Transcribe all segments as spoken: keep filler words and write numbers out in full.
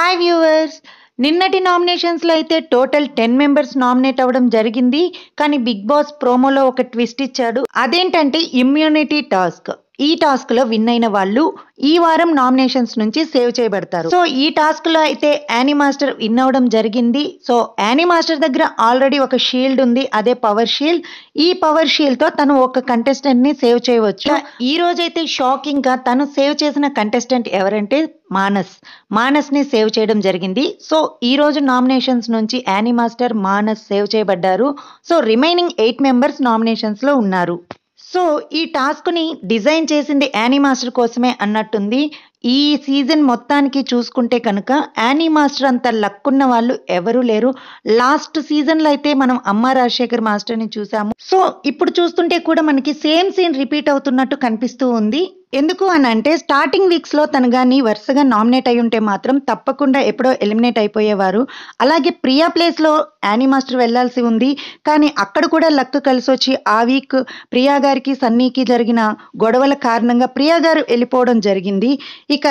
Hi viewers, నిన్నటి నామినేషన్స్లో అయితే total ten members nominate అవ్వడం జరిగింది. కానీ బిగ్ బాస్ ప్రోమోలో ఒక ట్విస్ట్ ఇచ్చాడు. అదేంటంటే ఇమ్యూనిటీ టాస్క్. ఈ టాస్క్ లో విన్ అయిన వాళ్ళు ఈ వారం నామినేషన్స్ నుంచి సేవ్ చేయబడతారు. సో ఈ టాస్క్ లో అయితే యానీ మాస్టర్ విన్ అవడం జరిగింది. సో యానీ మాస్టర్ దగ్గర ఆల్రెడీ ఒక షీల్డ్ ఉంది, అదే పవర్ షీల్డ్. ఈ పవర్ షీల్డ్ తో తను ఒక కంటెస్టెంట్ ని సేవ్ చేయవచ్చు. ఈ రోజైతే షాకింగ్ గా తను సేవ్ చేసిన కంటెస్టెంట్ ఎవరంటే మానస్. మానస్ ని సేవ్ చేయడం జరిగింది. సో ఈ రోజు నామినేషన్స్ నుంచి యానీ మాస్టర్, మానస్ సేవ్ చేయబడ్డారు. So remaining eight members nominations లో ఉన్నారు. సో ఈ టాస్క్ని డిజైన్ చేసింది యానీ మాస్టర్ కోసమే అన్నట్టుంది. ఈ సీజన్ మొత్తానికి చూసుకుంటే కనుక యానీ మాస్టర్ అంత లక్ ఉన్న వాళ్ళు ఎవరూ లేరు. లాస్ట్ సీజన్లో అయితే మనం అమ్మ రాజశేఖర్ మాస్టర్ని చూసాము. సో ఇప్పుడు చూస్తుంటే కూడా మనకి సేమ్ సీన్ రిపీట్ అవుతున్నట్టు కనిపిస్తూ ఉంది. ఎందుకు అని అంటే స్టార్టింగ్ వీక్స్లో తను కానీ వరుసగా నామినేట్ అయి ఉంటే మాత్రం తప్పకుండా ఎప్పుడో ఎలిమినేట్ అయిపోయేవారు. అలాగే ప్రియా ప్లేస్లో యానీ మాస్టర్ వెళ్లాల్సి ఉంది, కానీ అక్కడ కూడా లక్ కలిసి వచ్చి ఆ వీక్ ప్రియా గారికి సన్నీకి జరిగిన గొడవల కారణంగా ప్రియా గారు వెళ్ళిపోవడం జరిగింది. ఇక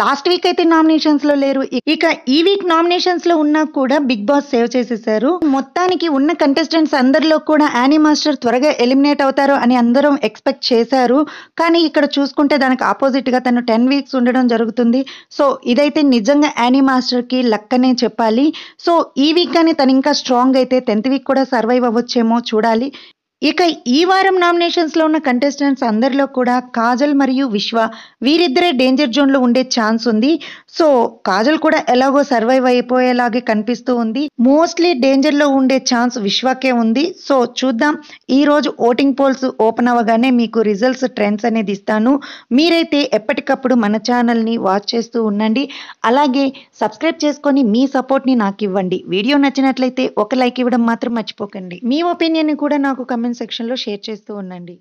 లాస్ట్ వీక్ అయితే నామినేషన్స్ లో లేరు. ఇక ఈ వీక్ నామినేషన్స్ లో ఉన్నా కూడా బిగ్ బాస్ సేవ్ చేసేసారు. మొత్తానికి ఉన్న కంటెస్టెంట్స్ అందరిలో కూడా యానీ మాస్టర్ త్వరగా ఎలిమినేట్ అవుతారు అని అందరం ఎక్స్పెక్ట్ చేశారు. కానీ ఇక్కడ చూసుకుంటే దానికి ఆపోజిట్ గా తను టెన్ వీక్స్ ఉండడం జరుగుతుంది. సో ఇదైతే నిజంగా యానీ మాస్టర్ కి లక్ అనే చెప్పాలి. సో ఈ వీక్ కానీ తను ఇంకా స్ట్రాంగ్ అయితే టెన్త్ వీక్ కూడా సర్వైవ్ అవ్వచ్చేమో, చూడాలి. ఇక ఈ వారం నామినేషన్స్లో ఉన్న కంటెస్టెంట్స్ అందరిలో కూడా కాజల్ మరియు విశ్వ వీరిద్దరే డేంజర్ జోన్లో ఉండే ఛాన్స్ ఉంది. సో కాజల్ కూడా ఎలాగో సర్వైవ్ అయిపోయేలాగే కనిపిస్తూ ఉంది. మోస్ట్లీ డేంజర్లో ఉండే ఛాన్స్ విశ్వకే ఉంది. సో చూద్దాం. ఈరోజు ఓటింగ్ పోల్స్ ఓపెన్ అవ్వగానే మీకు రిజల్ట్స్, ట్రెండ్స్ అనేది ఇస్తాను. మీరైతే ఎప్పటికప్పుడు మన ఛానల్ని వాచ్ చేస్తూ ఉండండి. అలాగే సబ్స్క్రైబ్ చేసుకొని మీ సపోర్ట్ని నాకు ఇవ్వండి. వీడియో నచ్చినట్లయితే ఒక లైక్ ఇవ్వడం మాత్రం మర్చిపోకండి. మీ ఒపీనియన్ని కూడా నాకు కమెంట్ సెక్షన్లో షేర్ చేస్తూ ఉండండి.